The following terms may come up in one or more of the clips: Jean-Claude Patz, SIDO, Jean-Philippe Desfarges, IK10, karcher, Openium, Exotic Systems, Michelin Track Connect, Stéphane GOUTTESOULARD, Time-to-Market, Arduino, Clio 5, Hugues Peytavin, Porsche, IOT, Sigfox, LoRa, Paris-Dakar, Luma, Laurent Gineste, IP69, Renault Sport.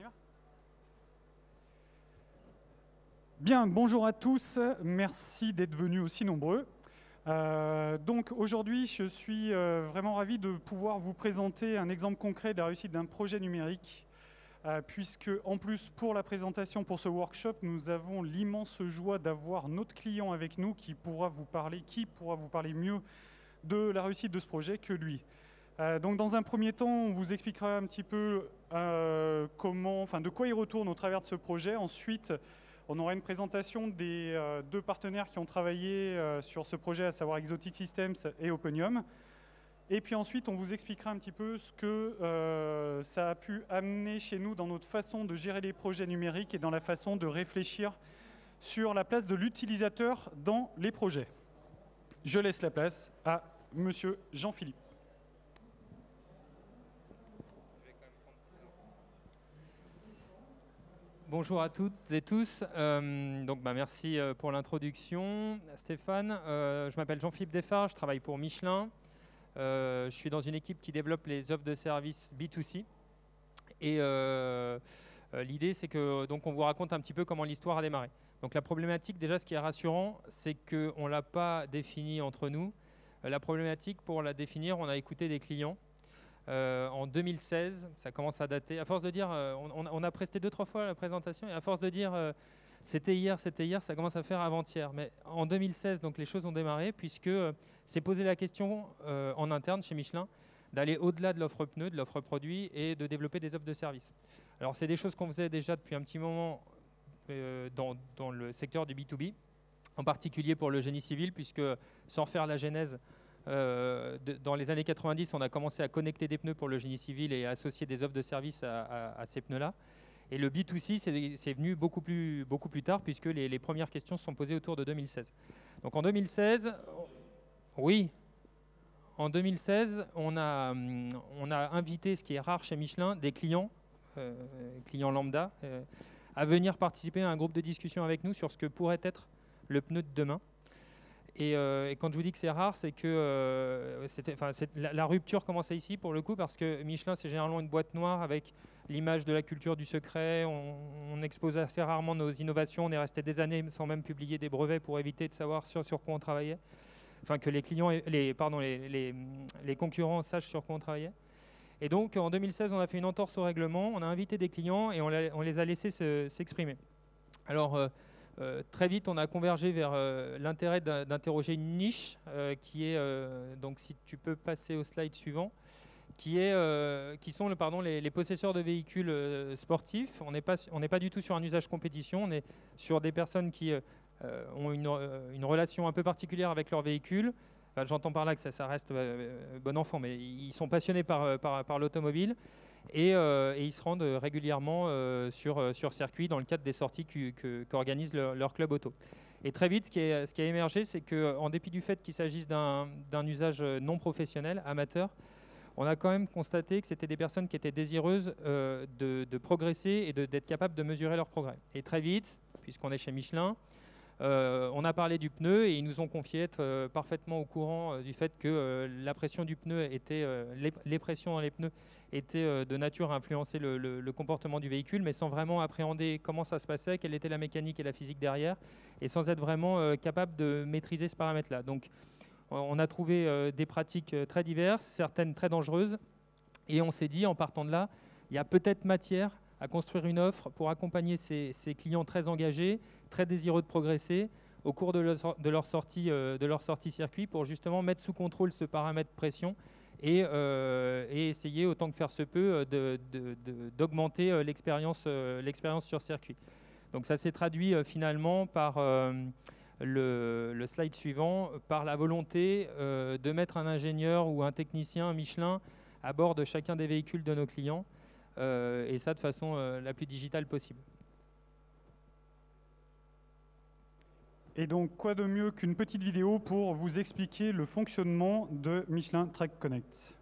y va ? Bien, bonjour à tous, merci d'être venus aussi nombreux. Donc aujourd'hui, je suis vraiment ravi de pouvoir vous présenter un exemple concret de la réussite d'un projet numérique, puisque en plus pour la présentation, pour ce workshop, nous avons l'immense joie d'avoir notre client avec nous qui pourra vous parler mieux de la réussite de ce projet que lui. Donc dans un premier temps, on vous expliquera un petit peu de quoi il retourne au travers de ce projet. Ensuite, on aura une présentation des deux partenaires qui ont travaillé sur ce projet, à savoir Exotic Systems et Openium. Et puis ensuite, on vous expliquera un petit peu ce que ça a pu amener chez nous dans notre façon de gérer les projets numériques et dans la façon de réfléchir sur la place de l'utilisateur dans les projets. Je laisse la place à Monsieur Jean-Philippe. Bonjour à toutes et tous. Merci pour l'introduction, Stéphane. Je m'appelle Jean-Philippe Desfarges, je travaille pour Michelin. Je suis dans une équipe qui développe les offres de services B2C. Et l'idée, c'est que on vous raconte un petit peu comment l'histoire a démarré. Donc la problématique, déjà, ce qui est rassurant, c'est qu'on ne l'a pas définie entre nous. La problématique, pour la définir, on a écouté des clients. En 2016, ça commence à dater. À force de dire, on a presté 2-3 fois la présentation, et à force de dire c'était hier, ça commence à faire avant-hier. Mais en 2016, donc, les choses ont démarré, puisque s'est posé la question en interne chez Michelin d'aller au-delà de l'offre pneu, de l'offre produit, et de développer des offres de services. Alors, c'est des choses qu'on faisait déjà depuis un petit moment dans le secteur du B2B, en particulier pour le génie civil, puisque sans faire la genèse, dans les années 90, on a commencé à connecter des pneus pour le génie civil et à associer des offres de services à ces pneus-là. Et le B2C, c'est venu beaucoup plus tard, puisque les premières questions se sont posées autour de 2016. Donc en 2016, on a invité, ce qui est rare chez Michelin, des clients, clients lambda, à venir participer à un groupe de discussion avec nous sur ce que pourrait être le pneu de demain. Et quand je vous dis que c'est rare, c'est que la rupture commençait ici, pour le coup, parce que Michelin, c'est généralement une boîte noire avec l'image de la culture du secret. On expose assez rarement nos innovations. On est resté des années sans même publier des brevets pour éviter de savoir sur quoi on travaillait. Enfin, que les clients, les concurrents sachent sur quoi on travaillait. Et donc, en 2016, on a fait une entorse au règlement. On a invité des clients et on les a laissés s'exprimer. Alors... très vite, on a convergé vers l'intérêt d'interroger une niche qui est, donc si tu peux passer au slide suivant, qui sont les possesseurs de véhicules sportifs. On n'est pas du tout sur un usage compétition, on est sur des personnes qui ont une relation un peu particulière avec leur véhicule. Enfin, j'entends par là que ça reste bon enfant, mais ils sont passionnés par l'automobile. Et ils se rendent régulièrement sur circuit dans le cadre des sorties qu'organise leur club auto. Et très vite, ce qui a émergé, c'est qu'en dépit du fait qu'il s'agisse d'un usage non professionnel, amateur, on a quand même constaté que c'était des personnes qui étaient désireuses de progresser et d'être capables de mesurer leur progrès. Et très vite, puisqu'on est chez Michelin, on a parlé du pneu et ils nous ont confié être parfaitement au courant du fait que la pression du pneu était, les pressions dans les pneus étaient de nature à influencer le comportement du véhicule, mais sans vraiment appréhender comment ça se passait, quelle était la mécanique et la physique derrière, et sans être vraiment capable de maîtriser ce paramètre-là. Donc, on a trouvé des pratiques très diverses, certaines très dangereuses, et on s'est dit, en partant de là, il y a peut-être matière à construire une offre pour accompagner ces clients très engagés, très désireux de progresser au cours de leur sortie circuit, pour justement mettre sous contrôle ce paramètre pression et essayer, autant que faire se peut, d'augmenter l'expérience sur circuit. Donc ça s'est traduit finalement par le slide suivant, par la volonté de mettre un ingénieur ou un technicien Michelin à bord de chacun des véhicules de nos clients, et ça de façon la plus digitale possible. Et donc, quoi de mieux qu'une petite vidéo pour vous expliquer le fonctionnement de Michelin Track Connect.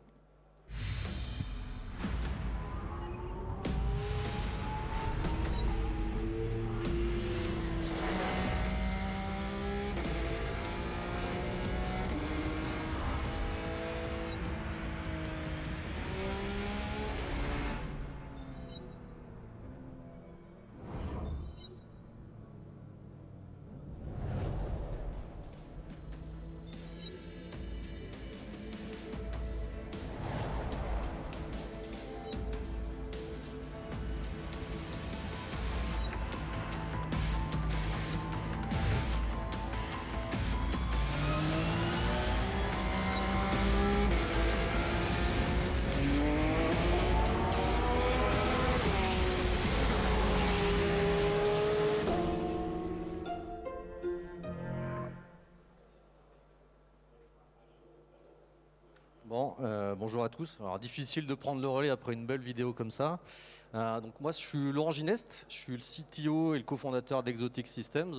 Bonjour à tous. Alors, difficile de prendre le relais après une belle vidéo comme ça. Donc moi, je suis Laurent Gineste, je suis le CTO et le cofondateur d'Exotic Systems.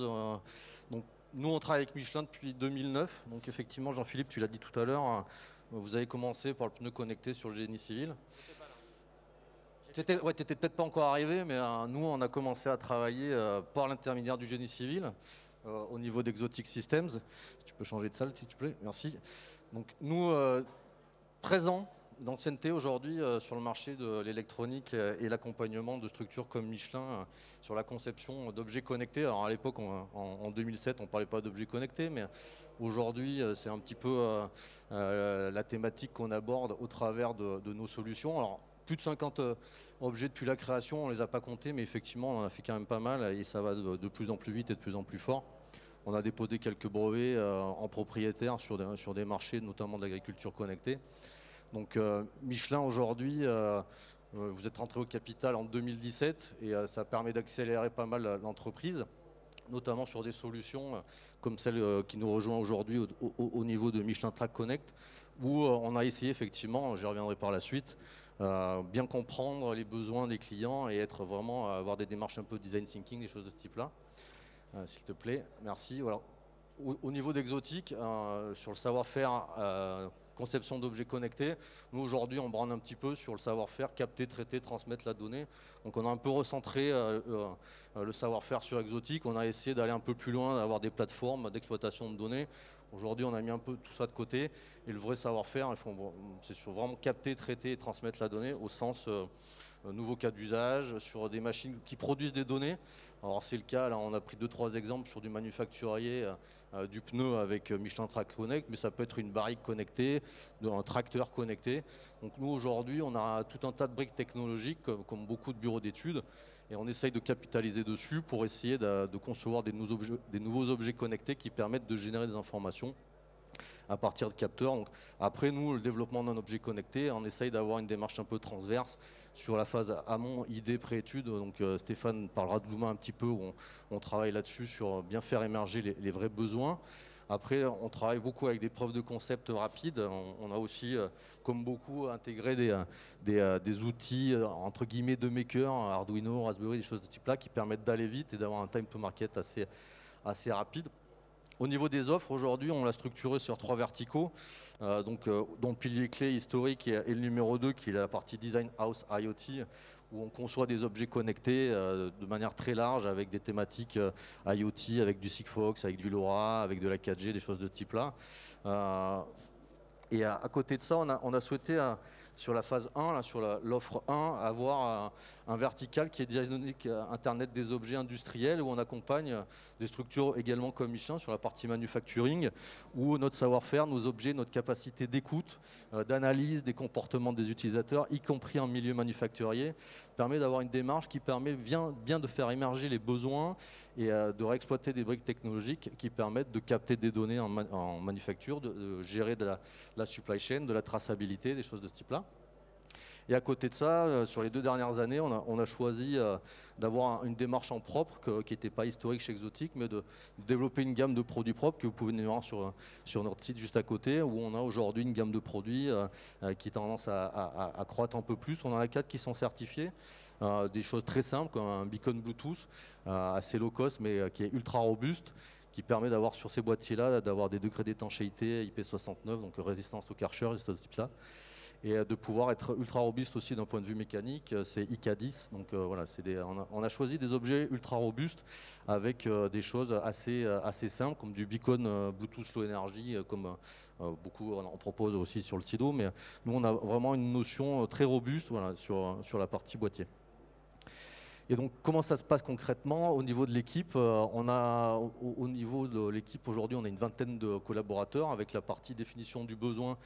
Donc, nous, on travaille avec Michelin depuis 2009. Donc effectivement, Jean-Philippe, tu l'as dit tout à l'heure, vous avez commencé par le pneu connecté sur le génie civil. Tu n'étais peut-être pas encore arrivé, mais nous, on a commencé à travailler par l'intermédiaire du génie civil au niveau d'Exotic Systems. Si tu peux changer de salle, s'il te plaît. Merci. Donc nous, 13 ans d'ancienneté aujourd'hui sur le marché de l'électronique et l'accompagnement de structures comme Michelin sur la conception d'objets connectés. Alors à l'époque, en 2007, on ne parlait pas d'objets connectés, mais aujourd'hui, c'est un petit peu la thématique qu'on aborde au travers de nos solutions. Alors, plus de 50 objets depuis la création, on ne les a pas comptés, mais effectivement, on en a fait quand même pas mal et ça va de plus en plus vite et de plus en plus fort. On a déposé quelques brevets en propriétaire sur des marchés, notamment de l'agriculture connectée. Donc Michelin, aujourd'hui, vous êtes rentré au capital en 2017 et ça permet d'accélérer pas mal l'entreprise, notamment sur des solutions comme celle qui nous rejoint aujourd'hui au niveau de Michelin Track Connect, où on a essayé effectivement, j'y reviendrai par la suite, bien comprendre les besoins des clients et être vraiment, avoir des démarches un peu design thinking, des choses de ce type-là. S'il te plaît, merci. Alors, au niveau d'Exotic, sur le savoir-faire conception d'objets connectés, nous aujourd'hui on branle un petit peu sur le savoir-faire capter, traiter, transmettre la donnée. Donc on a un peu recentré le savoir-faire sur Exotic, on a essayé d'aller un peu plus loin, d'avoir des plateformes d'exploitation de données. Aujourd'hui on a mis un peu tout ça de côté et le vrai savoir-faire, c'est sur vraiment capter, traiter et transmettre la donnée au sens... nouveaux cas d'usage, sur des machines qui produisent des données. Alors c'est le cas, là on a pris 2-3 exemples sur du manufacturier du pneu avec Michelin Track Connect, mais ça peut être une barrique connectée, un tracteur connecté. Donc nous aujourd'hui on a tout un tas de briques technologiques comme beaucoup de bureaux d'études et on essaye de capitaliser dessus pour essayer de concevoir des nouveaux objets connectés qui permettent de générer des informations à partir de capteurs. Donc, après, nous, le développement d'un objet connecté, on essaye d'avoir une démarche un peu transverse sur la phase amont, idée, pré-étude. Donc Stéphane parlera de Luma un petit peu, où on travaille là-dessus sur bien faire émerger les vrais besoins. Après, on travaille beaucoup avec des preuves de concept rapides. On a aussi, comme beaucoup, intégré des outils, entre guillemets, de maker, Arduino, Raspberry, des choses de ce type-là, qui permettent d'aller vite et d'avoir un time to market assez rapide. Au niveau des offres, aujourd'hui, on l'a structuré sur 3 verticaux, dont le pilier clé historique et le numéro 2, qui est la partie Design House IoT, où on conçoit des objets connectés de manière très large, avec des thématiques IoT, avec du Sigfox, avec du LoRa, avec de la 4G, des choses de ce type-là. Et à côté de ça, on a souhaité, sur la phase 1, là, sur l'offre 1, avoir un vertical qui est diagnostic Internet des objets industriels, où on accompagne des structures également comme Michelin sur la partie manufacturing, où notre savoir-faire, nos objets, notre capacité d'écoute, d'analyse des comportements des utilisateurs, y compris en milieu manufacturier, permet d'avoir une démarche qui permet bien de faire émerger les besoins et de réexploiter des briques technologiques qui permettent de capter des données en manufacture, de gérer de la supply chain, de la traçabilité, des choses de ce type-là. Et à côté de ça, sur les 2 dernières années, on a choisi d'avoir une démarche en propre qui n'était pas historique chez Exotic, mais de développer une gamme de produits propres que vous pouvez venir voir sur notre site juste à côté, où on a aujourd'hui une gamme de produits qui a tendance à croître un peu plus. On en a 4 qui sont certifiés. Des choses très simples comme un beacon Bluetooth assez low cost mais qui est ultra robuste, qui permet d'avoir sur ces boîtiers-là d'avoir des degrés d'étanchéité IP69, donc résistance au karcher, ce type-là, et de pouvoir être ultra robuste aussi d'un point de vue mécanique. C'est IK10, donc voilà, on a choisi des objets ultra robustes avec des choses assez simples comme du beacon Bluetooth Low Energy, comme beaucoup on en propose aussi sur le SIDO, mais nous on a vraiment une notion très robuste, voilà, sur la partie boîtier. Et donc, comment ça se passe concrètement au niveau de l'équipe? Au niveau de l'équipe, aujourd'hui, on a une vingtaine de collaborateurs avec la partie définition du besoin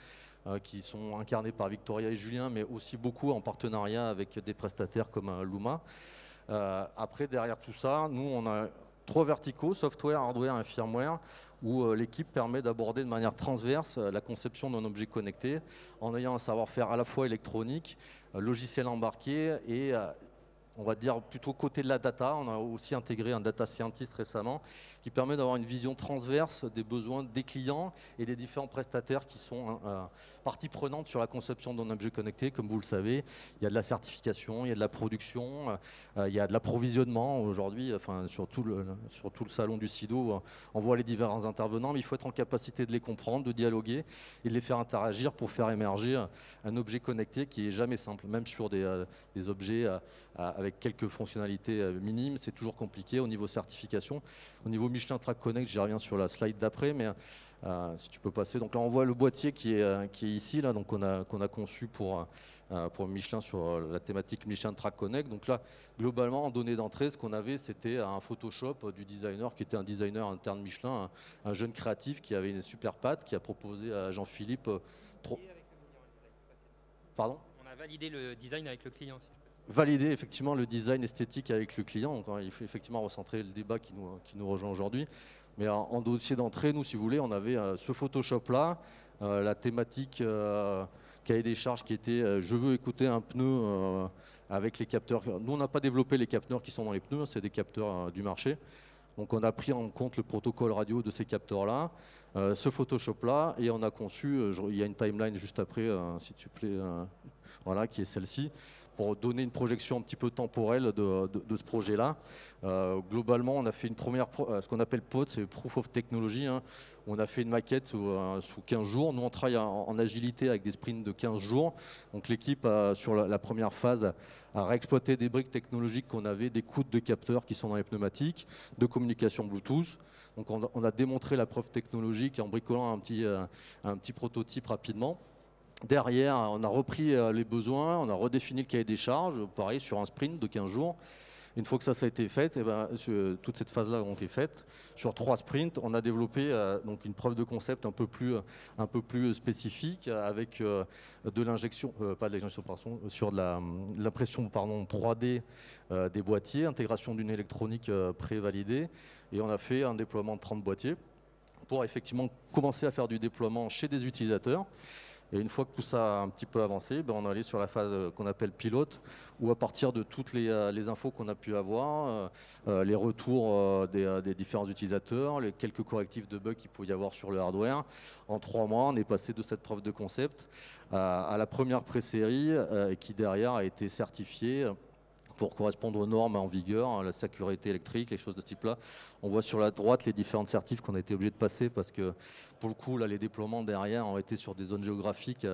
qui sont incarnés par Victoria et Julien, mais aussi beaucoup en partenariat avec des prestataires comme Luma. Après, derrière tout ça, nous, on a 3 verticaux, software, hardware et firmware, où l'équipe permet d'aborder de manière transverse la conception d'un objet connecté en ayant un savoir-faire à la fois électronique, logiciel embarqué et on va dire plutôt côté de la data. On a aussi intégré un data scientist récemment qui permet d'avoir une vision transverse des besoins des clients et des différents prestataires qui sont partie prenante sur la conception d'un objet connecté. Comme vous le savez, il y a de la certification, il y a de la production, il y a de l'approvisionnement. Aujourd'hui, enfin, sur tout le salon du SIDO, on voit les différents intervenants, mais il faut être en capacité de les comprendre, de dialoguer et de les faire interagir pour faire émerger un objet connecté qui n'est jamais simple, même sur des objets avec quelques fonctionnalités minimes, c'est toujours compliqué au niveau certification. Au niveau Michelin Track Connect, j'y reviens sur la slide d'après, mais si tu peux passer. Donc là, on voit le boîtier qui est ici, là, donc qu'on a conçu pour Michelin sur la thématique Michelin Track Connect. Donc là, globalement, en données d'entrée, ce qu'on avait, c'était un Photoshop du designer, qui était un designer interne Michelin, un jeune créatif qui avait une super patte, qui a proposé à Jean-Philippe... Pardon ? On a validé le design avec le client. Valider effectivement le design esthétique avec le client. Donc, il faut effectivement recentrer le débat qui nous rejoint aujourd'hui. Mais en dossier d'entrée, nous, si vous voulez, on avait ce Photoshop-là, la thématique cahier des charges qui était je veux écouter un pneu avec les capteurs. Nous, on n'a pas développé les capteurs qui sont dans les pneus, c'est des capteurs du marché. Donc on a pris en compte le protocole radio de ces capteurs-là, ce Photoshop-là, et on a conçu, il y a une timeline juste après, s'il te plaît, voilà, qui est celle-ci, pour donner une projection un petit peu temporelle de ce projet-là. Globalement, on a fait une première, ce qu'on appelle POT, c'est Proof of Technology, hein. On a fait une maquette sous 15 jours. Nous, on travaille en agilité avec des sprints de 15 jours. Donc l'équipe, sur la première phase, a réexploité des briques technologiques qu'on avait, des coudes de capteurs qui sont dans les pneumatiques, de communication Bluetooth. Donc on a démontré la preuve technologique en bricolant un petit prototype rapidement. Derrière, on a repris les besoins, on a redéfini le cahier des charges, pareil, sur un sprint de 15 jours. Une fois que ça a été fait, eh ben, toute cette phase-là ont été faites. Sur 3 sprints, on a développé donc une preuve de concept un peu plus spécifique avec de l'injection, pas de l'injection, pardon, sur de l'impression, pardon, 3D des boîtiers, intégration d'une électronique prévalidée. Et on a fait un déploiement de 30 boîtiers pour effectivement commencer à faire du déploiement chez des utilisateurs. Et une fois que tout ça a un petit peu avancé, ben on est allé sur la phase qu'on appelle pilote, où à partir de toutes les infos qu'on a pu avoir, les retours des différents utilisateurs, les quelques correctifs de bugs qu'il pouvait y avoir sur le hardware, en 3 mois, on est passé de cette preuve de concept à la première pré-série qui derrière a été certifiée pour correspondre aux normes en vigueur, hein, la sécurité électrique, les choses de ce type-là. On voit sur la droite les différentes certifs qu'on a été obligé de passer parce que, pour le coup, là, les déploiements derrière ont été sur des zones géographiques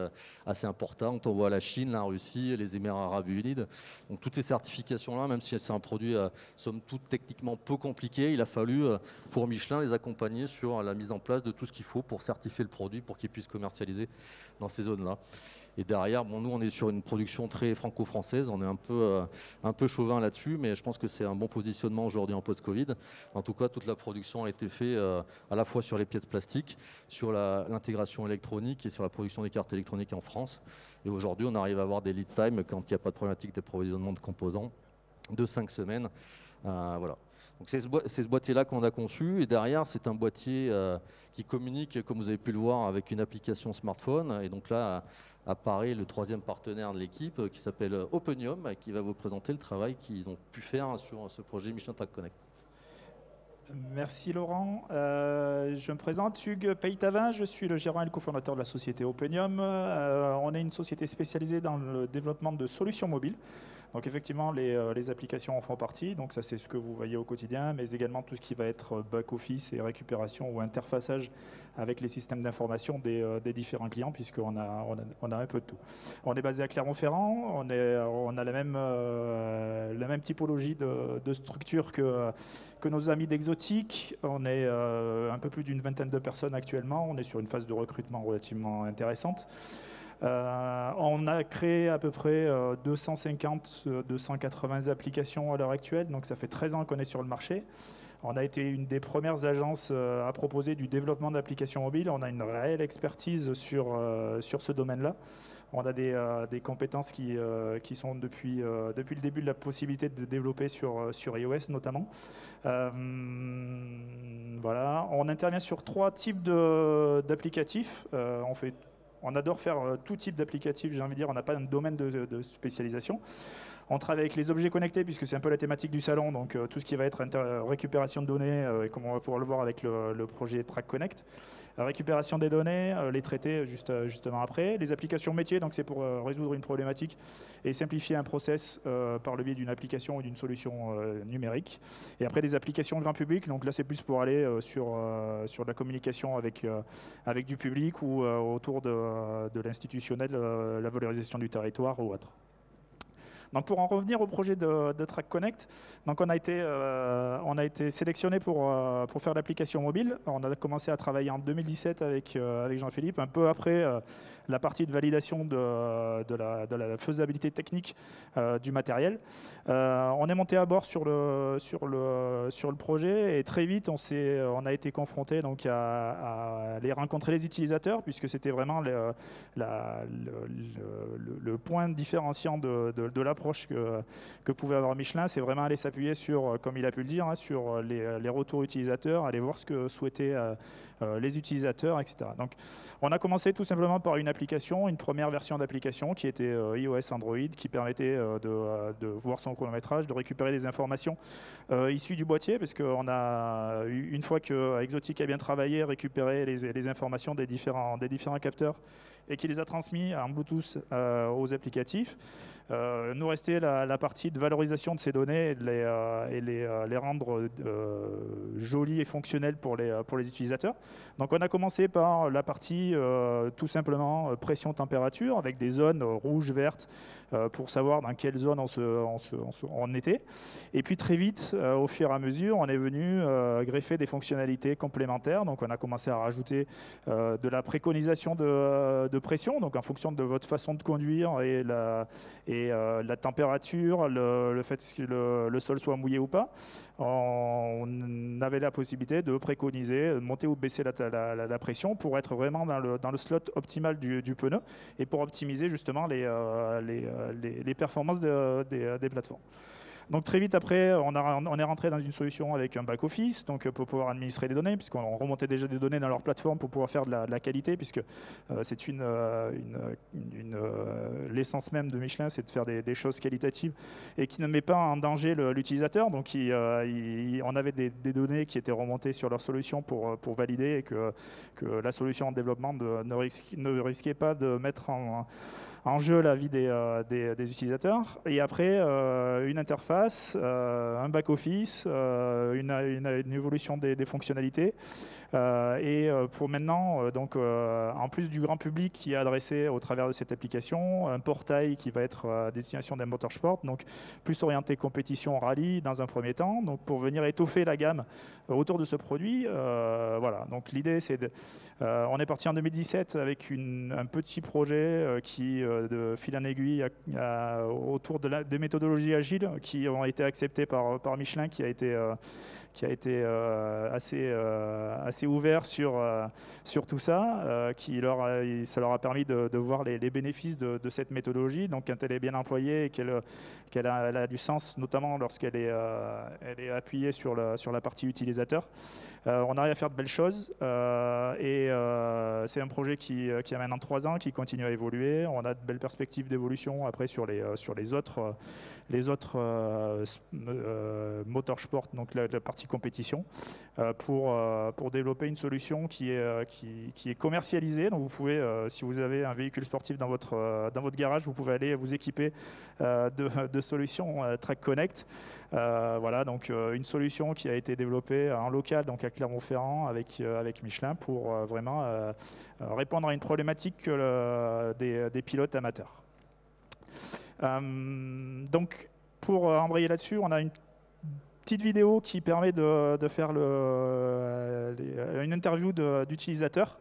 assez importantes. On voit la Chine, la Russie, les Émirats Arabes Unis. Donc toutes ces certifications-là, même si c'est un produit, somme toute, techniquement peu compliqué, il a fallu, pour Michelin, les accompagner sur la mise en place de tout ce qu'il faut pour certifier le produit, pour qu'il puisse commercialiser dans ces zones-là. Et derrière, bon, nous, on est sur une production très franco-française. On est un peu chauvin là-dessus, mais je pense que c'est un bon positionnement aujourd'hui en post-Covid. En tout cas, toute la production a été faite à la fois sur les pièces plastiques, sur l'intégration électronique et sur la production des cartes électroniques en France. Et aujourd'hui, on arrive à avoir des lead time quand il n'y a pas de problématique d'approvisionnement de composants de 5 semaines. Voilà. Donc c'est ce boîtier-là qu'on a conçu, et derrière c'est un boîtier qui communique, comme vous avez pu le voir, avec une application smartphone. Et donc là apparaît le 3e partenaire de l'équipe qui s'appelle Openium, qui va vous présenter le travail qu'ils ont pu faire sur ce projet Michelin Track Connect. Merci Laurent. Je me présente, Hugues Peytavin, je suis le gérant et le cofondateur de la société Openium. On est une société spécialisée dans le développement de solutions mobiles. Donc effectivement, les applications en font partie, donc ça c'est ce que vous voyez au quotidien, mais également tout ce qui va être back-office et récupération ou interfaçage avec les systèmes d'information des différents clients, puisqu'on a un peu de tout. On est basé à Clermont-Ferrand, on a la même typologie de structure que nos amis d'Exotic. On est un peu plus d'une vingtaine de personnes actuellement, on est sur une phase de recrutement relativement intéressante. On a créé à peu près 250-280 applications à l'heure actuelle, donc ça fait 13 ans qu'on est sur le marché. On a été une des premières agences à proposer du développement d'applications mobiles. On a une réelle expertise sur ce domaine-là. On a des compétences qui sont depuis le début de la possibilité de développer sur iOS notamment. Voilà. On intervient sur 3 types d'applicatifs. On adore faire tout type d'applicatif, j'ai envie de dire, on n'a pas un domaine de spécialisation. On travaille avec les objets connectés, puisque c'est un peu la thématique du salon, donc tout ce qui va être récupération de données, et comme on va pouvoir le voir avec le projet Track Connect. Récupération des données, les traiter justement après. Les applications métiers, donc c'est pour résoudre une problématique et simplifier un process par le biais d'une application ou d'une solution numérique. Et après, des applications grand public, donc là c'est plus pour aller sur de la communication avec du public ou autour de l'institutionnel, la valorisation du territoire ou autre. Donc pour en revenir au projet de Track Connect, donc on a été sélectionné pour faire l'application mobile. On a commencé à travailler en 2017 avec Jean-Philippe, un peu après la partie de validation de la faisabilité technique du matériel. On est monté à bord sur le projet et très vite on a été confronté donc à aller rencontrer les utilisateurs, puisque c'était vraiment le point différenciant de l'approche que pouvait avoir Michelin. C'est vraiment aller s'appuyer sur, comme il a pu le dire, hein, sur les retours utilisateurs, aller voir ce que souhaitaient les utilisateurs, etc. Donc on a commencé tout simplement par une application, une première version d'application qui était iOS Android, qui permettait de voir son chronométrage, de récupérer des informations issues du boîtier, parce qu'on a, une fois que Exotic a bien travaillé, récupéré les informations des différents capteurs et qui les a transmis en Bluetooth aux applicatifs. Nous restait la partie de valorisation de ces données et les rendre jolies et fonctionnelles pour les utilisateurs. Donc on a commencé par la partie tout simplement pression-température, avec des zones rouges, vertes, pour savoir dans quelle zone on était. Et puis très vite, au fur et à mesure, on est venu greffer des fonctionnalités complémentaires. Donc on a commencé à rajouter de la préconisation de pression, donc en fonction de votre façon de conduire et la température, le fait que le sol soit mouillé ou pas. On avait la possibilité de préconiser, de monter ou baisser la pression pour être vraiment dans le slot optimal du pneu et pour optimiser justement les performances des plateformes. Donc très vite après, on est rentré dans une solution avec un back-office, donc pour pouvoir administrer des données, puisqu'on remontait déjà des données dans leur plateforme pour pouvoir faire de la qualité, puisque c'est l'essence même de Michelin, c'est de faire des choses qualitatives et qui ne met pas en danger l'utilisateur. Donc on avait des données qui étaient remontées sur leur solution pour valider et que la solution en développement ne risquait pas de mettre en jeu la vie des utilisateurs. Et après, une interface, un back-office, une évolution des fonctionnalités. Et pour maintenant, donc, en plus du grand public qui est adressé au travers de cette application, un portail qui va être à destination d'un motorsport, donc plus orienté compétition rallye dans un premier temps, donc pour venir étoffer la gamme autour de ce produit. Voilà, donc l'idée, c'est on est parti en 2017 avec un petit projet qui, de fil en aiguille, autour des méthodologies agiles qui ont été acceptées par Michelin, qui a été assez ouvert sur tout ça, ça leur a permis de voir les bénéfices de cette méthodologie. Donc quand elle est bien employée et qu'elle a du sens, notamment lorsqu'elle est appuyée sur la partie utilisateur, on arrive à faire de belles choses. C'est un projet qui a maintenant 3 ans, qui continue à évoluer. On a de belles perspectives d'évolution après sur les autres motorsports, donc la partie compétition, pour développer une solution qui est commercialisée. Donc vous pouvez, si vous avez un véhicule sportif dans votre garage, vous pouvez aller vous équiper de solutions Track Connect. Voilà, donc une solution qui a été développée en local, donc à Clermont-Ferrand, avec Michelin, pour vraiment répondre à une problématique des pilotes amateurs. Donc pour embrayer là-dessus, on a une petite vidéo qui permet de faire une interview d'utilisateur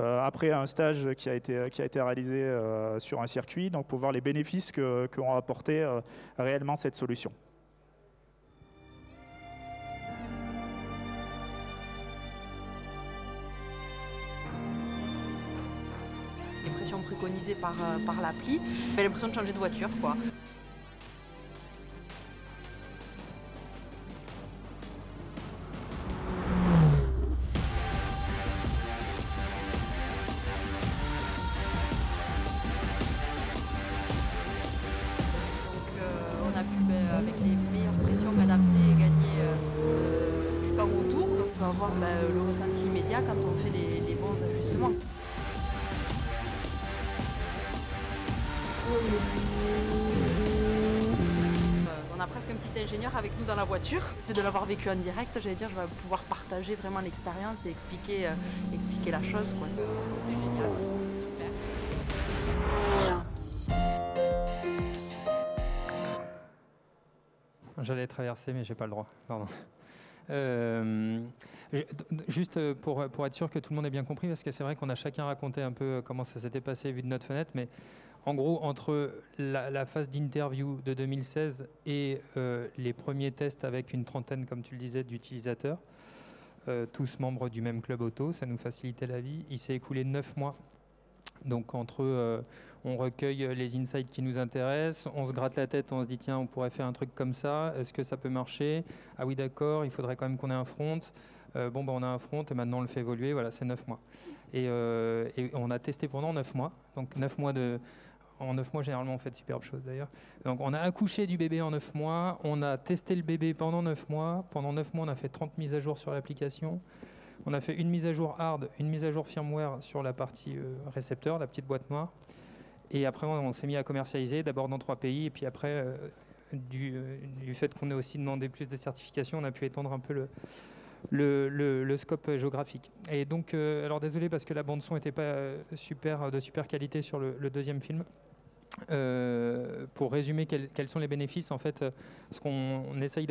après un stage qui a été réalisé sur un circuit, donc pour voir les bénéfices qu'ont apporté réellement cette solution. Les pressions préconisées par l'appli, j'ai l'impression de changer de voiture, quoi. On avec les meilleures pressions adaptées et gagner du temps autour. Donc on peut avoir le ressenti immédiat quand on fait les bons ajustements. On a presque un petit ingénieur avec nous dans la voiture. Le fait de l'avoir vécu en direct, j'allais dire, je vais pouvoir partager vraiment l'expérience et expliquer la chose. C'est génial. J'allais traverser, mais je n'ai pas le droit. Pardon. Juste pour être sûr que tout le monde ait bien compris, parce que c'est vrai qu'on a chacun raconté un peu comment ça s'était passé vu de notre fenêtre, mais en gros, entre la phase d'interview de 2016 et les premiers tests avec une trentaine, comme tu le disais, d'utilisateurs, tous membres du même club auto, ça nous facilitait la vie, il s'est écoulé 9 mois. Donc entre on recueille les insights qui nous intéressent, on se gratte la tête, on se dit tiens, on pourrait faire un truc comme ça, est-ce que ça peut marcher? Ah oui, d'accord, il faudrait quand même qu'on ait un front. Bon, ben, on a un front et maintenant on le fait évoluer, voilà, c'est 9 mois. Et on a testé pendant 9 mois, donc 9 mois de... En 9 mois, généralement, on fait de superbes choses, d'ailleurs. Donc, on a accouché du bébé en 9 mois, on a testé le bébé pendant 9 mois. Pendant 9 mois, on a fait 30 mises à jour sur l'application. On a fait une mise à jour hard, une mise à jour firmware sur la partie récepteur, la petite boîte noire. Et après, on s'est mis à commercialiser, d'abord dans 3 pays. Et puis après, du fait qu'on ait aussi demandé plus de certifications, on a pu étendre un peu le scope géographique. Et donc, alors désolé parce que la bande son n'était pas de super qualité sur le deuxième film. Pour résumer quels sont les bénéfices, en fait, ce qu'on essaye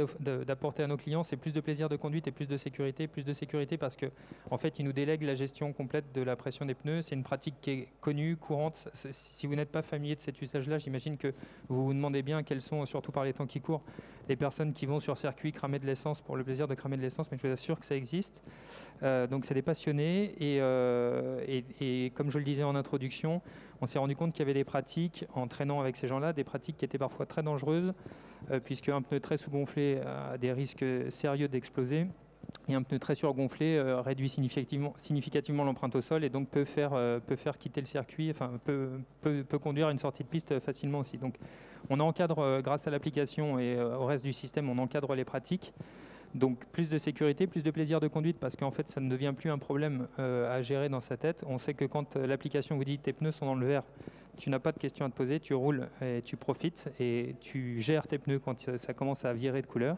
d'apporter à nos clients, c'est plus de plaisir de conduite et plus de sécurité parce que, en fait, ils nous délèguent la gestion complète de la pression des pneus. C'est une pratique qui est connue, courante. Si vous n'êtes pas familier de cet usage-là, j'imagine que vous vous demandez bien quelles sont, surtout par les temps qui courent, les personnes qui vont sur circuit cramer de l'essence pour le plaisir de cramer de l'essence, mais je vous assure que ça existe. Donc, c'est des passionnés et comme je le disais en introduction, on s'est rendu compte qu'il y avait des pratiques, en traînant avec ces gens-là, des pratiques qui étaient parfois très dangereuses, puisque un pneu très sous-gonflé a des risques sérieux d'exploser, et un pneu très surgonflé réduit significativement l'empreinte au sol, et donc peut faire quitter le circuit, enfin peut conduire à une sortie de piste facilement aussi. Donc on encadre, grâce à l'application et au reste du système, on encadre les pratiques. Donc plus de sécurité, plus de plaisir de conduite, parce qu'en fait ça ne devient plus un problème à gérer dans sa tête. On sait que quand l'application vous dit tes pneus sont dans le vert, tu n'as pas de questions à te poser, tu roules et tu profites et tu gères tes pneus quand ça commence à virer de couleur.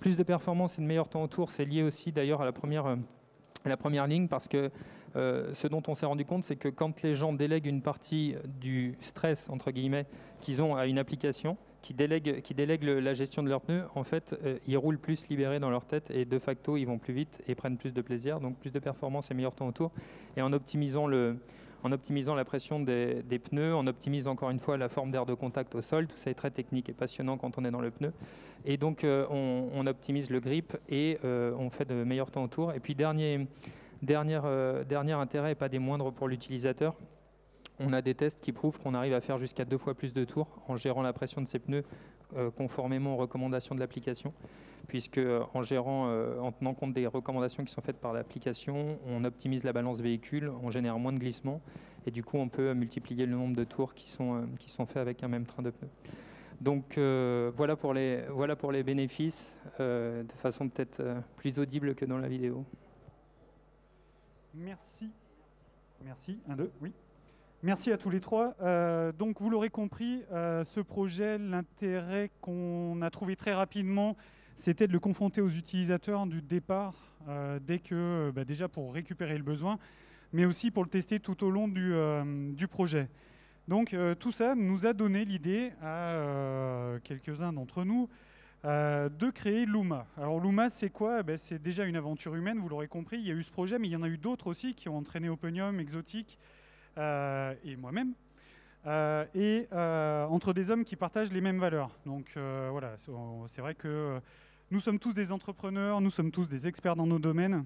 Plus de performance et de meilleur temps autour, c'est lié aussi d'ailleurs à la première ligne, parce que ce dont on s'est rendu compte, c'est que quand les gens délèguent une partie du stress, entre guillemets, qu'ils ont à une application, qui délèguent la gestion de leurs pneus, en fait, ils roulent plus libérés dans leur tête et de facto, ils vont plus vite et prennent plus de plaisir, donc plus de performance et meilleur temps autour. Et en optimisant la pression des pneus, en optimisant encore une fois la forme d'air de contact au sol, tout ça est très technique et passionnant quand on est dans le pneu. Et donc, on optimise le grip et on fait de meilleurs temps autour. Et puis, dernier intérêt et pas des moindres pour l'utilisateur, on a des tests qui prouvent qu'on arrive à faire jusqu'à 2 fois plus de tours en gérant la pression de ses pneus conformément aux recommandations de l'application, puisque en tenant compte des recommandations qui sont faites par l'application, on optimise la balance véhicule, on génère moins de glissements et du coup on peut multiplier le nombre de tours qui sont faits avec un même train de pneus. Donc voilà pour les bénéfices de façon peut-être plus audible que dans la vidéo. Merci. Merci. 1, 2, oui. Merci à tous les trois. Donc vous l'aurez compris, ce projet, l'intérêt qu'on a trouvé très rapidement, c'était de le confronter aux utilisateurs du départ, dès que, déjà pour récupérer le besoin, mais aussi pour le tester tout au long du projet. Donc tout ça nous a donné l'idée à quelques-uns d'entre nous de créer Luma. Alors Luma, c'est quoi? C'est déjà une aventure humaine, vous l'aurez compris. Il y a eu ce projet, mais il y en a eu d'autres aussi qui ont entraîné Openium, Exotic, et moi-même, entre des hommes qui partagent les mêmes valeurs. Donc voilà, c'est vrai que nous sommes tous des entrepreneurs, nous sommes tous des experts dans nos domaines.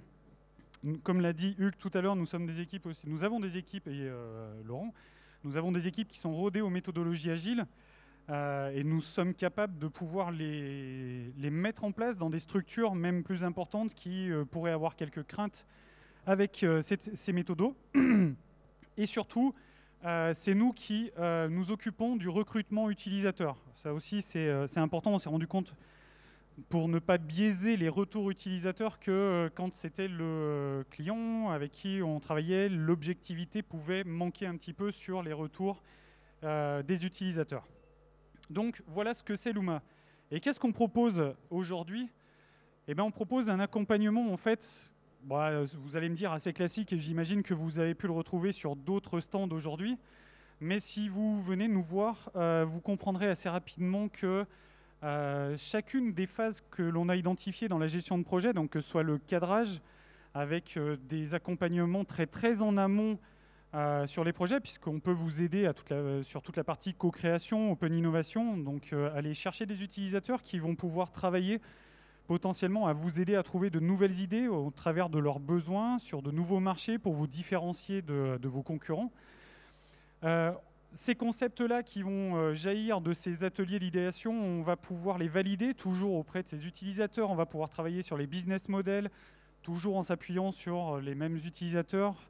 Comme l'a dit Hugues tout à l'heure, nous sommes des équipes aussi. Nous avons des équipes, et Laurent, nous avons des équipes qui sont rodées aux méthodologies agiles, et nous sommes capables de pouvoir les mettre en place dans des structures même plus importantes qui pourraient avoir quelques craintes avec ces méthodos. Et surtout, c'est nous qui nous occupons du recrutement utilisateur. Ça aussi, c'est important, on s'est rendu compte, pour ne pas biaiser les retours utilisateurs, que quand c'était le client avec qui on travaillait, l'objectivité pouvait manquer un petit peu sur les retours des utilisateurs. Donc voilà ce que c'est Luma. Et qu'est-ce qu'on propose aujourd'hui? Eh bien, on propose un accompagnement, en fait, bon, vous allez me dire assez classique, et j'imagine que vous avez pu le retrouver sur d'autres stands aujourd'hui. Mais si vous venez nous voir, vous comprendrez assez rapidement que chacune des phases que l'on a identifiées dans la gestion de projet, donc que ce soit le cadrage avec des accompagnements très en amont sur les projets, puisqu'on peut vous aider à sur toute la partie co-création, open innovation, donc aller chercher des utilisateurs qui vont pouvoir travailler potentiellement à vous aider à trouver de nouvelles idées au travers de leurs besoins sur de nouveaux marchés pour vous différencier de vos concurrents. Ces concepts-là qui vont jaillir de ces ateliers d'idéation, on va pouvoir les valider toujours auprès de ces utilisateurs, on va pouvoir travailler sur les business models, toujours en s'appuyant sur les mêmes utilisateurs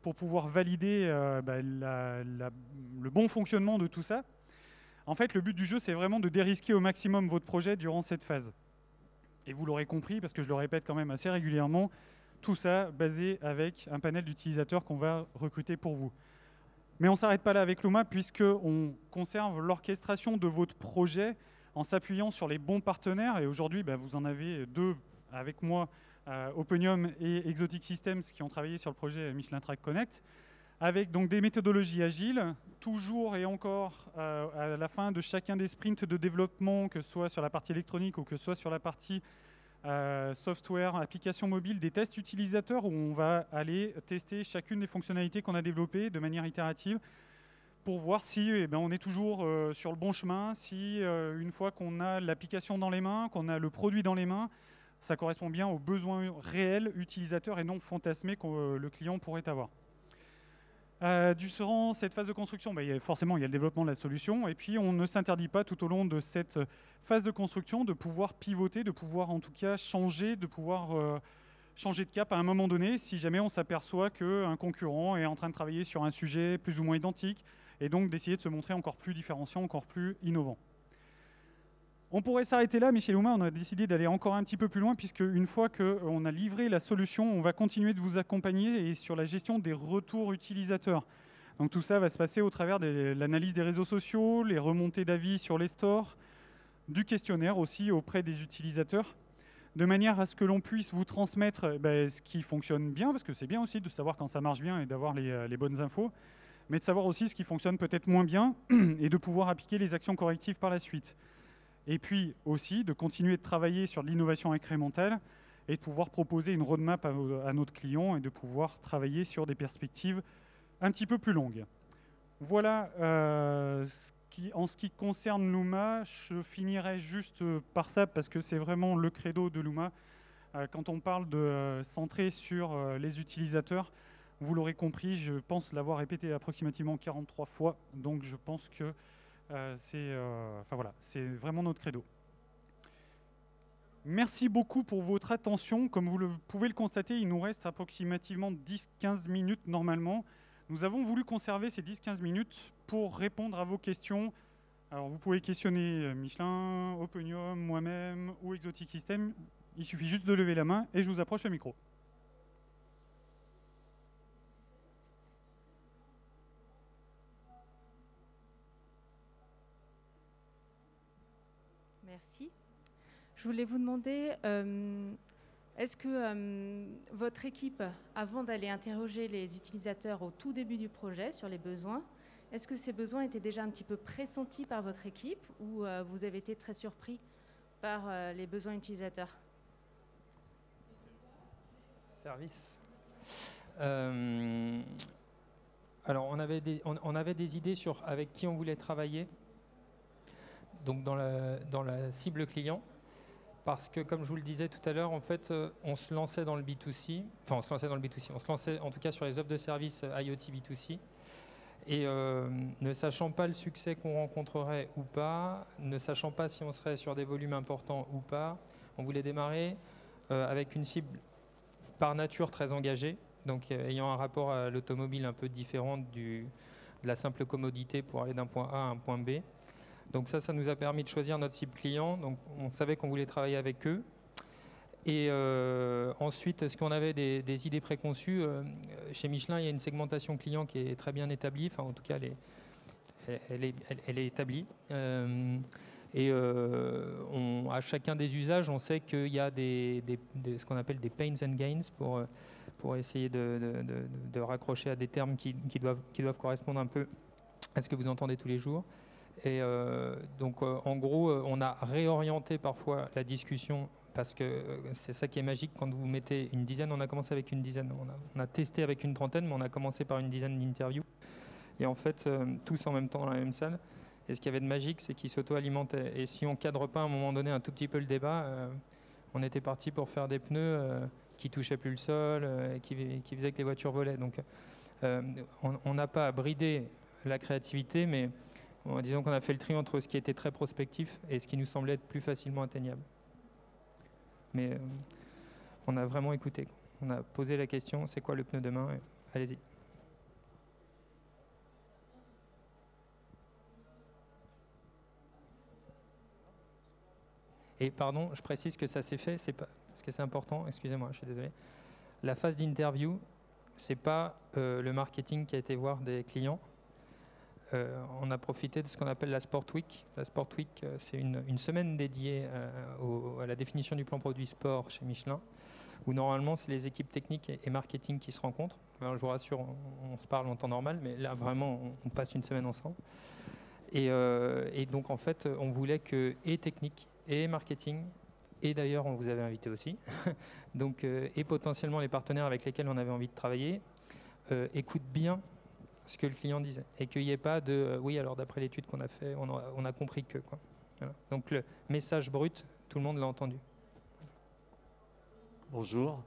pour pouvoir valider le bon fonctionnement de tout ça. En fait, le but du jeu, c'est vraiment de dérisquer au maximum votre projet durant cette phase. Et vous l'aurez compris, parce que je le répète quand même assez régulièrement, tout ça basé avec un panel d'utilisateurs qu'on va recruter pour vous. Mais on ne s'arrête pas là avec Luma, puisqu'on conserve l'orchestration de votre projet en s'appuyant sur les bons partenaires. Et aujourd'hui, vous en avez deux avec moi, Openium et Exotic Systems, qui ont travaillé sur le projet Michelin Track Connect, avec donc des méthodologies agiles, toujours et encore à la fin de chacun des sprints de développement, que ce soit sur la partie électronique ou que ce soit sur la partie software, application mobile, des tests utilisateurs où on va aller tester chacune des fonctionnalités qu'on a développées de manière itérative pour voir si on est toujours sur le bon chemin, si une fois qu'on a l'application dans les mains, qu'on a le produit dans les mains, ça correspond bien aux besoins réels utilisateurs et non fantasmés que le client pourrait avoir. Durant cette phase de construction, forcément, il y a le développement de la solution. Et puis, on ne s'interdit pas tout au long de cette phase de construction de pouvoir pivoter, de pouvoir en tout cas changer, de pouvoir changer de cap à un moment donné si jamais on s'aperçoit qu'un concurrent est en train de travailler sur un sujet plus ou moins identique et donc d'essayer de se montrer encore plus différenciant, encore plus innovant. On pourrait s'arrêter là, mais chez Luma, on a décidé d'aller encore un petit peu plus loin, puisque une fois qu'on a livré la solution, on va continuer de vous accompagner et sur la gestion des retours utilisateurs. Donc tout ça va se passer au travers de l'analyse des réseaux sociaux, les remontées d'avis sur les stores, du questionnaire aussi auprès des utilisateurs, de manière à ce que l'on puisse vous transmettre ce qui fonctionne bien, parce que c'est bien aussi de savoir quand ça marche bien et d'avoir les bonnes infos, mais de savoir aussi ce qui fonctionne peut-être moins bien et de pouvoir appliquer les actions correctives par la suite. Et puis aussi de continuer de travailler sur l'innovation incrémentale et de pouvoir proposer une roadmap à notre client et de pouvoir travailler sur des perspectives un petit peu plus longues. Voilà, en ce qui concerne Luma, je finirai juste par ça parce que c'est vraiment le credo de Luma. Quand on parle de centrer sur les utilisateurs, vous l'aurez compris, je pense l'avoir répété approximativement 43 fois, donc je pense que c'est vraiment notre credo. Merci beaucoup pour votre attention. Comme vous pouvez le constater, il nous reste approximativement 10-15 minutes normalement. Nous avons voulu conserver ces 10-15 minutes pour répondre à vos questions. Alors vous pouvez questionner Michelin, Openium, moi-même ou Exotic Systems. Il suffit juste de lever la main et je vous approche le micro. Merci. Je voulais vous demander, est-ce que votre équipe, avant d'aller interroger les utilisateurs au tout début du projet sur les besoins, est-ce que ces besoins étaient déjà un petit peu pressentis par votre équipe ou vous avez été très surpris par les besoins utilisateurs? Service. Alors, on avait des idées sur avec qui on voulait travailler. Donc dans la cible client, parce que comme je vous le disais tout à l'heure, en fait, on se lançait dans le B2C, enfin on se lançait dans le B2C, on se lançait en tout cas sur les offres de services IoT B2C, et ne sachant pas le succès qu'on rencontrerait ou pas, ne sachant pas si on serait sur des volumes importants ou pas, on voulait démarrer avec une cible par nature très engagée, donc ayant un rapport à l'automobile un peu différent du de la simple commodité pour aller d'un point A à un point B. Donc ça nous a permis de choisir notre cible client. Donc on savait qu'on voulait travailler avec eux. Et ensuite, est-ce qu'on avait des idées préconçues? Chez Michelin, il y a une segmentation client qui est très bien établie. Enfin, en tout cas, elle est établie. À chacun des usages, on sait qu'il y a ce qu'on appelle des pains and gains pour essayer de raccrocher à des termes qui doivent correspondre un peu à ce que vous entendez tous les jours. Et en gros, on a réorienté parfois la discussion parce que c'est ça qui est magique quand vous mettez une dizaine. On a commencé avec une dizaine, on a testé avec une trentaine, mais on a commencé par une dizaine d'interviews. Et en fait, tous en même temps dans la même salle. Et ce qu'il y avait de magique, c'est qu'ils s'auto-alimentaient. Et si on ne cadre pas à un moment donné un tout petit peu le débat, on était parti pour faire des pneus qui ne touchaient plus le sol, qui faisaient que les voitures volaient. Donc on n'a pas bridé la créativité, mais disons qu'on a fait le tri entre ce qui était très prospectif et ce qui nous semblait être plus facilement atteignable. Mais on a vraiment écouté. On a posé la question, c'est quoi le pneu demain? Allez-y. Et pardon, je précise que ça s'est fait, c'est pas, parce que c'est important, excusez-moi, je suis désolé. La phase d'interview, c'est pas le marketing qui a été voir des clients. On a profité de ce qu'on appelle la Sport Week. La Sport Week, c'est une semaine dédiée à la définition du plan produit sport chez Michelin, où normalement, c'est les équipes techniques et marketing qui se rencontrent. Alors, je vous rassure, on se parle en temps normal, mais là, vraiment, on passe une semaine ensemble. Et donc, en fait, on voulait que, et technique, et marketing, et d'ailleurs, on vous avait invité aussi, donc, et potentiellement les partenaires avec lesquels on avait envie de travailler, écoutent bien ce que le client disait. Et qu'il n'y ait pas de oui, alors d'après l'étude qu'on a fait, on a compris que... quoi. Voilà. Donc le message brut, tout le monde l'a entendu. Bonjour.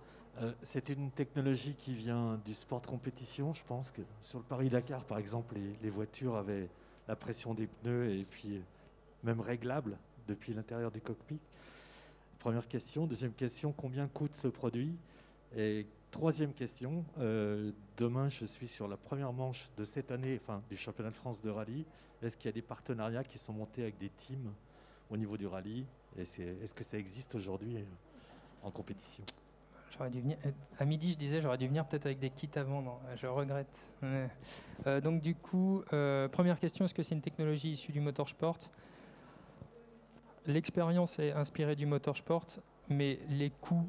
C'est une technologie qui vient du sport de compétition. Je pense que sur le Paris-Dakar, par exemple, les voitures avaient la pression des pneus et puis même réglable depuis l'intérieur du cockpit. Première question. Deuxième question, combien coûte ce produit? Et troisième question, demain je suis sur la première manche de cette année, enfin du championnat de France de rallye. Est-ce qu'il y a des partenariats qui sont montés avec des teams au niveau du rallye? Est-ce que ça existe aujourd'hui en compétition? J'aurais dû venir, à midi je disais j'aurais dû venir peut-être avec des kits avant, non, je regrette. Donc du coup, première question, est-ce que c'est une technologie issue du motorsport? L'expérience est inspirée du motorsport, mais les coûts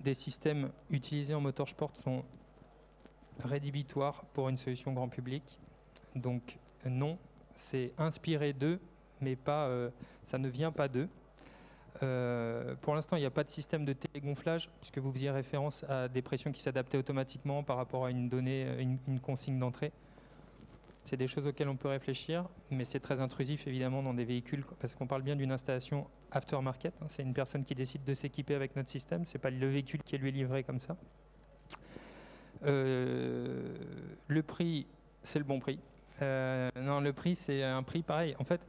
des systèmes utilisés en motorsport sont rédhibitoires pour une solution grand public. Donc non, c'est inspiré d'eux, mais pas, ça ne vient pas d'eux. Pour l'instant, il n'y a pas de système de télégonflage, puisque vous faisiez référence à des pressions qui s'adaptaient automatiquement par rapport à une donnée, une consigne d'entrée. C'est des choses auxquelles on peut réfléchir, mais c'est très intrusif évidemment dans des véhicules, parce qu'on parle bien d'une installation aftermarket. Hein, c'est une personne qui décide de s'équiper avec notre système, c'est pas le véhicule qui lui est livré comme ça. Le prix, c'est le bon prix. Non, le prix, c'est un prix pareil. En fait,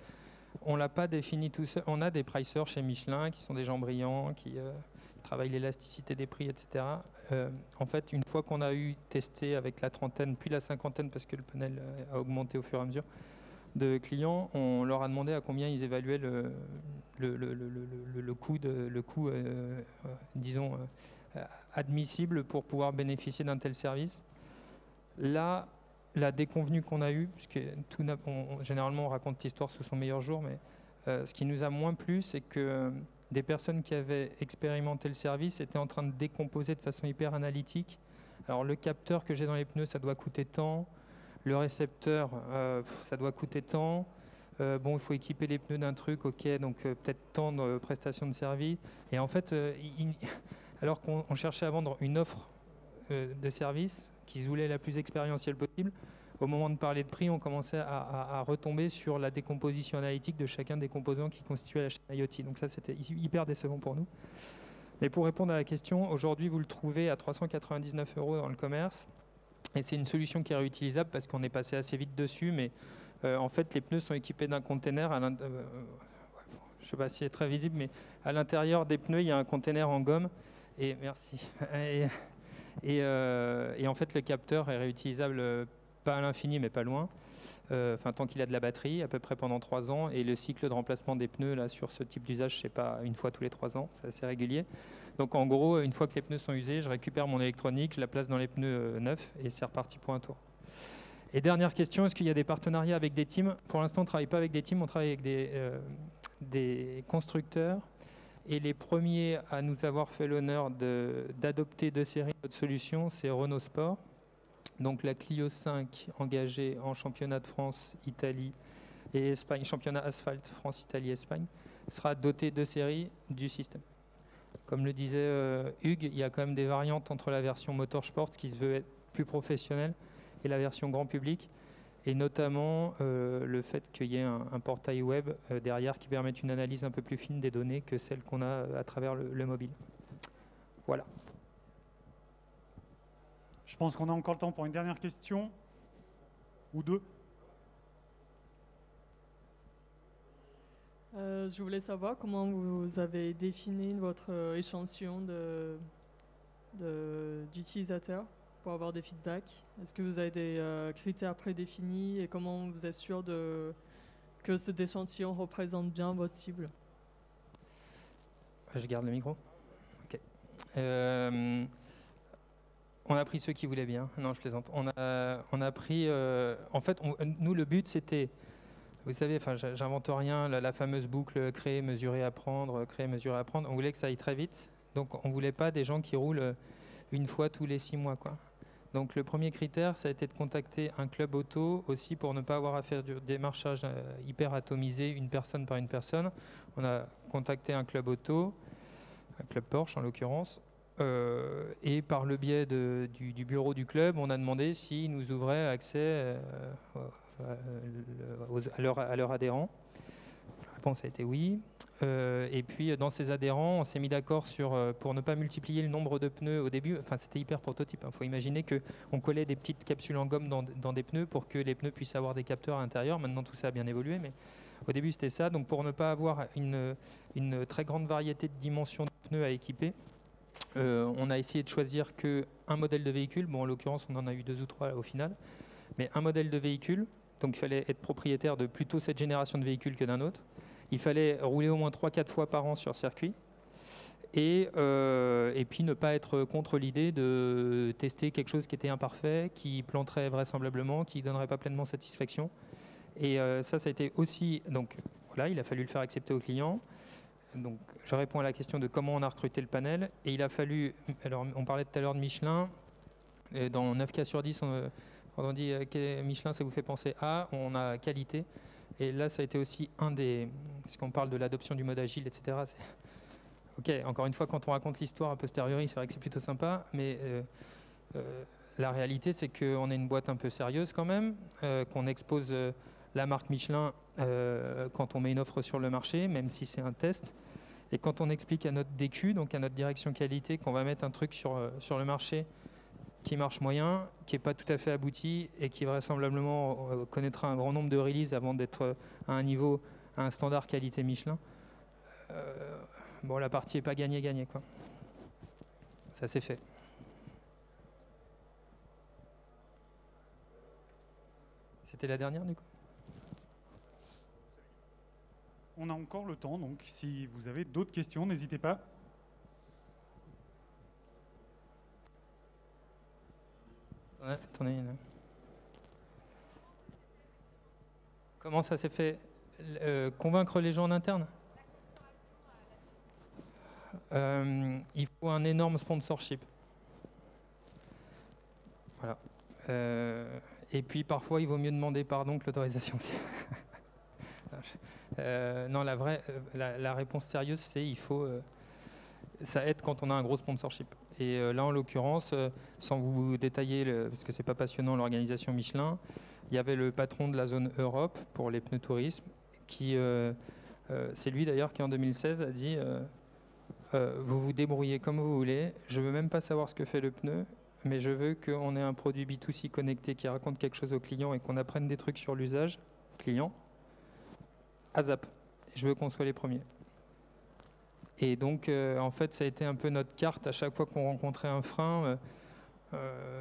on l'a pas défini tout seul. On a des pricers chez Michelin qui sont des gens brillants, qui travaillent l'élasticité des prix, etc. En fait, une fois qu'on a eu testé avec la trentaine, puis la cinquantaine, parce que le panel a augmenté au fur et à mesure, de clients, on leur a demandé à combien ils évaluaient le coût disons, admissible pour pouvoir bénéficier d'un tel service. Là, la déconvenue qu'on a eue, puisque généralement on raconte l'histoire sous son meilleur jour, mais ce qui nous a moins plu, c'est que... des personnes qui avaient expérimenté le service étaient en train de décomposer de façon hyper analytique. Alors le capteur que j'ai dans les pneus, ça doit coûter tant. Le récepteur, ça doit coûter tant. Bon, il faut équiper les pneus d'un truc, ok, donc peut-être tant de prestations de service. Et en fait, alors qu'on cherchait à vendre une offre de service qui voulait la plus expérientielle possible, au moment de parler de prix, on commençait à retomber sur la décomposition analytique de chacun des composants qui constituaient la chaîne IoT. Donc ça, c'était hyper décevant pour nous. Mais pour répondre à la question, aujourd'hui, vous le trouvez à 399 € dans le commerce. Et c'est une solution qui est réutilisable parce qu'on est passé assez vite dessus. Mais en fait, les pneus sont équipés d'un container. Je ne sais pas si c'est très visible, mais à l'intérieur des pneus, il y a un container en gomme. Et merci. Et en fait, le capteur est réutilisable pas à l'infini, mais pas loin. tant qu'il a de la batterie, à peu près pendant 3 ans. Et le cycle de remplacement des pneus là, sur ce type d'usage, c'est pas une fois tous les 3 ans, c'est assez régulier. Donc en gros, une fois que les pneus sont usés, je récupère mon électronique, je la place dans les pneus neufs et c'est reparti pour un tour. Et dernière question, est-ce qu'il y a des partenariats avec des teams? Pour l'instant, on ne travaille pas avec des teams, on travaille avec des constructeurs. Et les premiers à nous avoir fait l'honneur d'adopter de série notre solution, c'est Renault Sport. Donc la Clio 5 engagée en championnat de France, Italie et Espagne, championnat asphalte France, Italie, Espagne, sera dotée de série du système. Comme le disait Hugues, il y a quand même des variantes entre la version motorsport qui se veut être plus professionnelle et la version grand public, et notamment le fait qu'il y ait un portail web derrière qui permette une analyse un peu plus fine des données que celle qu'on a à travers le mobile. Voilà. Je pense qu'on a encore le temps pour une dernière question, ou deux. Je voulais savoir comment vous avez défini votre échantillon d'utilisateurs pour avoir des feedbacks. Est-ce que vous avez des critères prédéfinis et comment vous êtes sûr que cet échantillon représente bien votre cible? Je garde le micro. Okay. On a pris ceux qui voulaient bien. Non, je plaisante. On a pris... en fait, nous, le but, c'était... Vous savez, enfin, j'invente rien, la fameuse boucle créer, mesurer, apprendre, créer, mesurer, apprendre. On voulait que ça aille très vite. Donc, on ne voulait pas des gens qui roulent une fois tous les 6 mois, quoi. Donc, le premier critère, ça a été de contacter un club auto aussi pour ne pas avoir à faire du démarchage hyper atomisé, une personne par une personne. On a contacté un club auto, un club Porsche en l'occurrence. Et par le biais du bureau du club, on a demandé s'ils nous ouvraient accès à leurs adhérents. La réponse a été oui. Et puis, dans ces adhérents, on s'est mis d'accord pour ne pas multiplier le nombre de pneus au début. Enfin, c'était hyper prototype, hein. Il faut imaginer qu'on collait des petites capsules en gomme dans des pneus pour que les pneus puissent avoir des capteurs à l'intérieur. Maintenant, tout ça a bien évolué, mais au début, c'était ça. Donc, pour ne pas avoir une très grande variété de dimensions de pneus à équiper, on a essayé de choisir qu'un modèle de véhicule. Bon, en l'occurrence, on en a eu 2 ou 3 là, au final. Mais un modèle de véhicule, donc il fallait être propriétaire de plutôt cette génération de véhicules que d'un autre. Il fallait rouler au moins 3-4 fois par an sur circuit. Et puis ne pas être contre l'idée de tester quelque chose qui était imparfait, qui planterait vraisemblablement, qui ne donnerait pas pleinement satisfaction. Et ça a été aussi... Donc voilà, il a fallu le faire accepter aux clients. Donc, je réponds à la question de comment on a recruté le panel. Et il a fallu... Alors, on parlait tout à l'heure de Michelin. Et dans 9 cas sur 10, quand on dit Michelin, ça vous fait penser à... On a qualité. Et là, ça a été aussi un des... Parce qu'on parle de l'adoption du mode agile, etc. OK, encore une fois, quand on raconte l'histoire a posteriori, c'est vrai que c'est plutôt sympa. Mais la réalité, c'est qu'on est une boîte un peu sérieuse quand même, qu'on expose... la marque Michelin, quand on met une offre sur le marché, même si c'est un test, et quand on explique à notre DQ, donc à notre direction qualité, qu'on va mettre un truc sur le marché qui marche moyen, qui n'est pas tout à fait abouti et qui vraisemblablement connaîtra un grand nombre de releases avant d'être à un niveau, à un standard qualité Michelin, bon, la partie n'est pas gagnée-gagnée, quoi. Ça s'est fait. C'était la dernière, du coup? On a encore le temps, donc si vous avez d'autres questions, n'hésitez pas. Ouais, attendez, là. Comment ça s'est fait, convaincre les gens en interne? Il faut un énorme sponsorship. Voilà. Et puis parfois, il vaut mieux demander pardon que l'autorisation. Non, la réponse sérieuse, c'est il faut... ça aide quand on a un gros sponsorship. Et là, en l'occurrence, sans vous détailler, parce que c'est pas passionnant, l'organisation Michelin, il y avait le patron de la zone Europe pour les pneus tourisme, qui, c'est lui d'ailleurs qui en 2016 a dit vous vous débrouillez comme vous voulez, je veux même pas savoir ce que fait le pneu, mais je veux qu'on ait un produit B2C connecté qui raconte quelque chose aux clients et qu'on apprenne des trucs sur l'usage client. ASAP, je veux qu'on soit les premiers. Et donc, en fait, ça a été un peu notre carte. À chaque fois qu'on rencontrait un frein,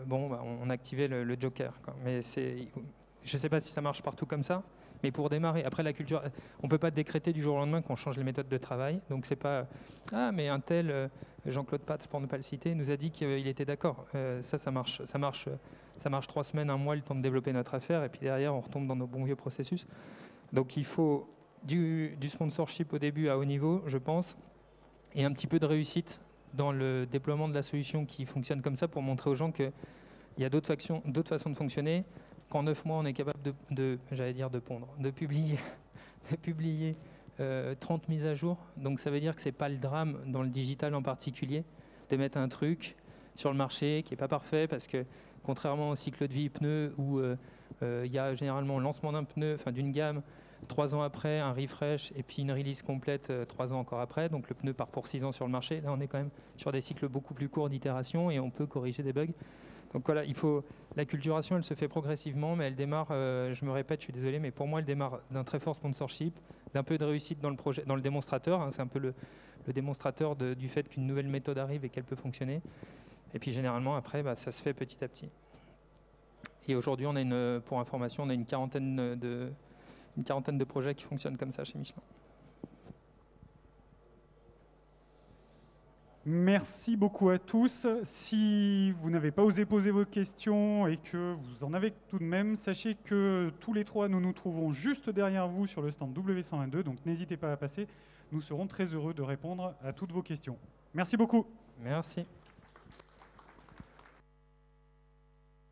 bon, bah, on activait le joker, quoi. Mais Je ne sais pas si ça marche partout comme ça, mais pour démarrer, après la culture, on ne peut pas décréter du jour au lendemain qu'on change les méthodes de travail. Donc c'est pas « Ah, mais un tel, Jean-Claude Patz, pour ne pas le citer, nous a dit qu'il était d'accord. » Ça marche 3 semaines, 1 mois, le temps de développer notre affaire, et puis derrière, on retombe dans nos bons vieux processus. Donc il faut du sponsorship au début à haut niveau, je pense, et un petit peu de réussite dans le déploiement de la solution qui fonctionne comme ça pour montrer aux gens qu'il y a d'autres façons de fonctionner, qu'en 9 mois, on est capable de publier 30 mises à jour. Donc ça veut dire que ce n'est pas le drame dans le digital en particulier de mettre un truc sur le marché qui n'est pas parfait parce que contrairement au cycle de vie pneu où il y a généralement le lancement d'un pneu, enfin d'une gamme, 3 ans après, un refresh et puis une release complète 3 ans encore après. Donc le pneu part pour 6 ans sur le marché. Là, on est quand même sur des cycles beaucoup plus courts d'itération et on peut corriger des bugs. Donc voilà, la culturation, elle se fait progressivement, mais elle démarre, je me répète, je suis désolé, mais pour moi, elle démarre d'un très fort sponsorship, d'un peu de réussite dans le projet, dans le démonstrateur. Hein, c'est un peu le démonstrateur du fait qu'une nouvelle méthode arrive et qu'elle peut fonctionner. Et puis généralement, après, ça se fait petit à petit. Et aujourd'hui, on a pour information, on a une quarantaine de projets qui fonctionnent comme ça chez Michelin. Merci beaucoup à tous. Si vous n'avez pas osé poser vos questions et que vous en avez tout de même, sachez que tous les trois, nous nous trouverons juste derrière vous sur le stand W122, donc n'hésitez pas à passer. Nous serons très heureux de répondre à toutes vos questions. Merci beaucoup. Merci.